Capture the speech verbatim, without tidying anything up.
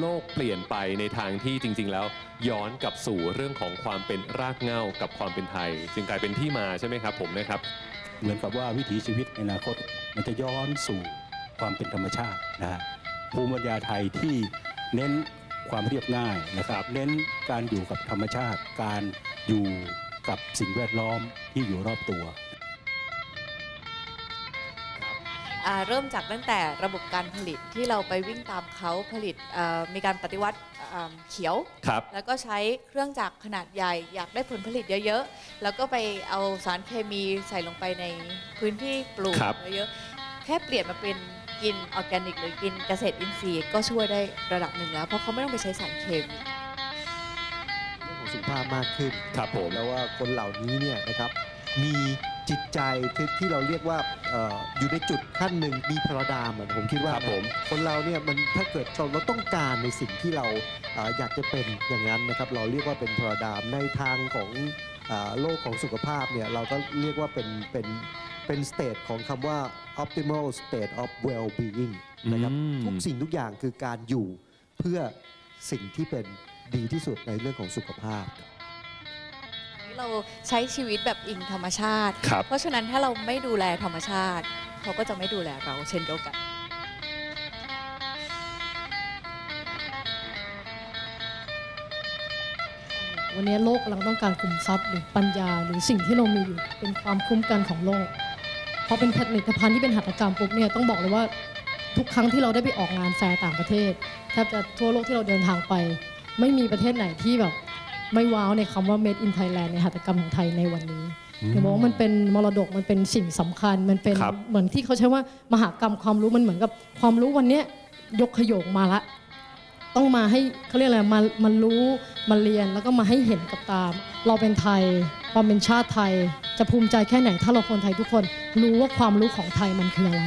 โลกเปลี่ยนไปในทางที่จริงๆแล้วย้อนกลับสู่เรื่องของความเป็นรากเหง้ากับความเป็นไทยจึงกลายเป็นที่มาใช่ไหมครับผมนะครับเหมือนกับว่าวิถีชีวิตในอนาคตมันจะย้อนสู่ความเป็นธรรมชาตินะฮะภูมิปัญญาไทยที่เน้นความเรียบง่ายนะครับเน้นการอยู่กับธรรมชาติการอยู่กับสิ่งแวดล้อมที่อยู่รอบตัวเริ่มจากตั้งแต่ระบบการผลิตที่เราไปวิ่งตามเขาผลิตมีการปฏิวัติเขียวแล้วก็ใช้เครื่องจักรขนาดใหญ่อยากได้ผลผลิตเยอะๆแล้วก็ไปเอาสารเคมีใส่ลงไปในพื้นที่ปลูกเยอะๆแค่เปลี่ยนมาเป็นกินออร์แกนิกหรือกินเกษตรอินทรีย์ก็ช่วยได้ระดับหนึ่งแล้วเพราะเขาไม่ต้องไปใช้สารเคมีเรื่องของสุขภาพมากขึ้นครับผมแล้วว่าคนเหล่านี้เนี่ยนะครับมีจิตใจที่เราเรียกว่าอยู่ในจุดขั้นหนึ่งมีพระดามผมคิดว่าคนเราเนี่ยมันถ้าเกิดเราต้องการในสิ่งที่เราอยากจะเป็นอย่างนั้นนะครับเราเรียกว่าเป็นพระดามในทางของโลกของสุขภาพเนี่ยเราก็เรียกว่าเป็นเป็นเป็นสเตจของคำว่า optimal state of well-being นะครับทุกสิ่งทุกอย่างคือการอยู่เพื่อสิ่งที่เป็นดีที่สุดในเรื่องของสุขภาพเราใช้ชีวิตแบบอิงธรรมชาติเพราะฉะนั้นถ้าเราไม่ดูแลธรรมชาติเขาก็จะไม่ดูแลเราเช่นเดียวกันวันนี้โลกกำลังต้องการคุมทรัพย์หรือปัญญาหรือสิ่งที่เรามีอยู่เป็นความคุ้มกันของโลกพอเป็นผลิตภัณฑ์ที่เป็นหัตถกรรมปุ๊บเนี่ยต้องบอกเลยว่าทุกครั้งที่เราได้ไปออกงานแฟร์ต่างประเทศแทบจะทั่วโลกที่เราเดินทางไปไม่มีประเทศไหนที่แบบไม่ว้าวในคำว่า Made in Thailand ในหัตถกรรมของไทยในวันนี้อย่ามองว่ามันเป็นมรดกมันเป็นสิ่งสำคัญมันเป็นเหมือนที่เขาใช้ว่ามหากรรมความรู้มันเหมือนกับความรู้วันนี้ยกขยโยงมาละต้องมาให้เขาเรียกอะไรมามันรู้มาเรียนแล้วก็มาให้เห็นกับตาเราเป็นไทยความเป็นชาติไทยจะภูมิใจแค่ไหนถ้าเราคนไทยทุกคนรู้ว่าความรู้ของไทยมันคืออะไร